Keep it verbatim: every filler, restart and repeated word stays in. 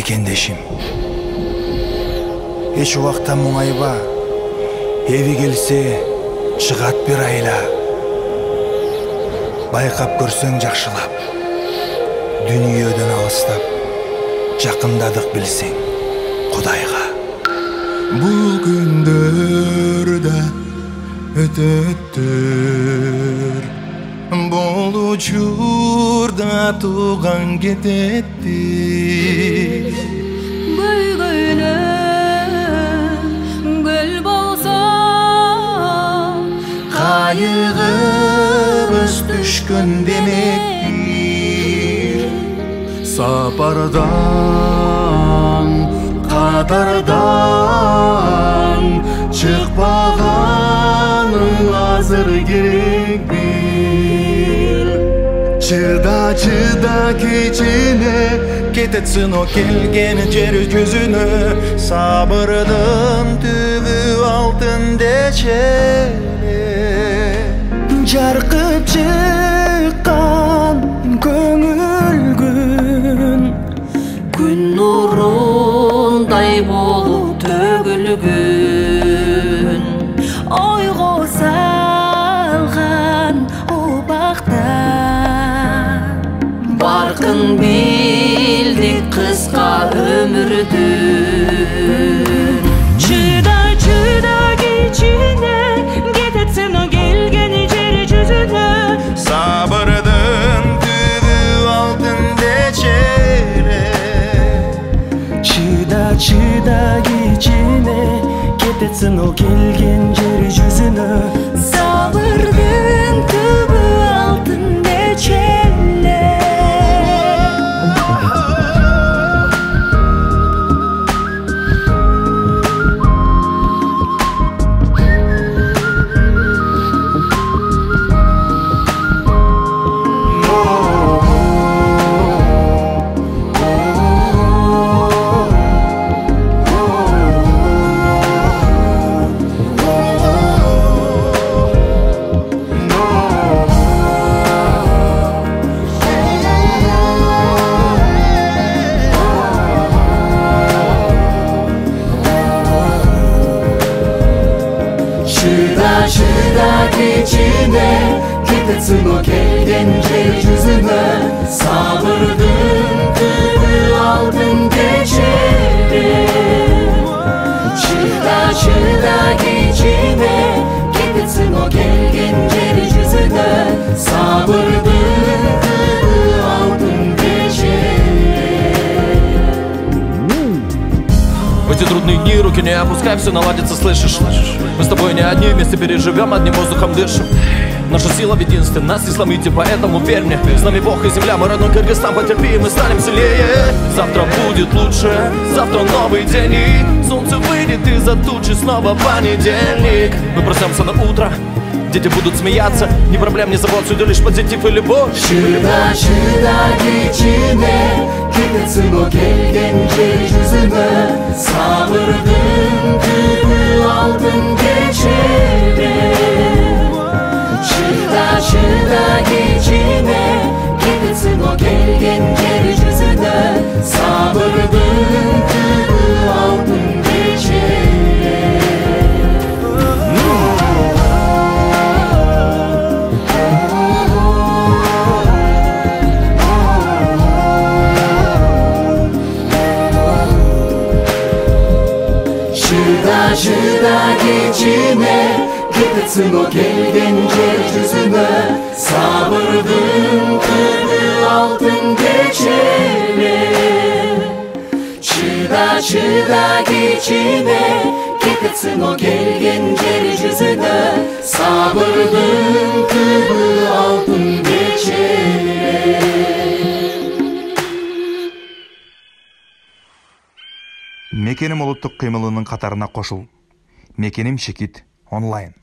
мекендешим. Эч убакта мұңайба, эви келсе шығат бер айла. Байқап көрсең жақшылап, дүниеден алыстап, жақындадық білсең Құдайға. Бұл күндерді өтеттір, бұл учурда туған кететтір. Бұл гүлім гүл болса, қайығымыз түшкін демектір. Сапардан, қатардан шықпағаның азыр керек бер. Чыда, чыда кечіне, кететсін о келген жер жүзіне. Сабырдың түбі алтын дечеле. Жарқып шыққан көңіл күн, күн нұрындай болып төгілгін. Ойға салған опақта барқын білдік қысқа өмірдің. Чыда, чыда кечіне, кететсін о келген жер жүзіне. Сабырдың түбі алтын дечеле. Чыда, чыда кечіне, кететсін о келген жер жүзіне. Сабырдың түбі алтын дечеле. Кететсін о келген жер жүзіне. Сабырдың түбі алтын дечеле. Чыда, чыда кечіне, кететсін о келген жер жүзіне. Сабырдың түбі алтын дечеле. В эти трудные дни руки не опускай, все наладится, слышишь? Мы с тобой не одни, вместе переживем, одним воздухом дышим. Наша сила в единстве, нас не сломите, поэтому верь мне. С нами Бог и земля, мой родной Кыргызстан, потерпи, мы станем сильнее. Завтра будет лучше, завтра новый день, и солнце выйдет из-за тучи, снова понедельник. Мы проснемся на утро, дети будут смеяться, не проблем, не забот, всюду лишь позитив и любовь. Чыда, чыда кечіне, кететсін о келген жер жүзіне. Сабырдың түбі алтын дечеле. Чыда, чыда кечіне, кететсін о келген жер жүзіне. Сабырдың түбі алтын дечеле. Чыда, чыда кечіне, кететсін о келген жер жүзіне. Сабырдың түбі алтын дечеле. Чыда, чыда кечіне, кететсін о келген жер жүзіне. Сабырдың түбі алтын дечеле. Мекеним улуттук кыймылынын катарына кошул. Мекеним Шекит онлайн.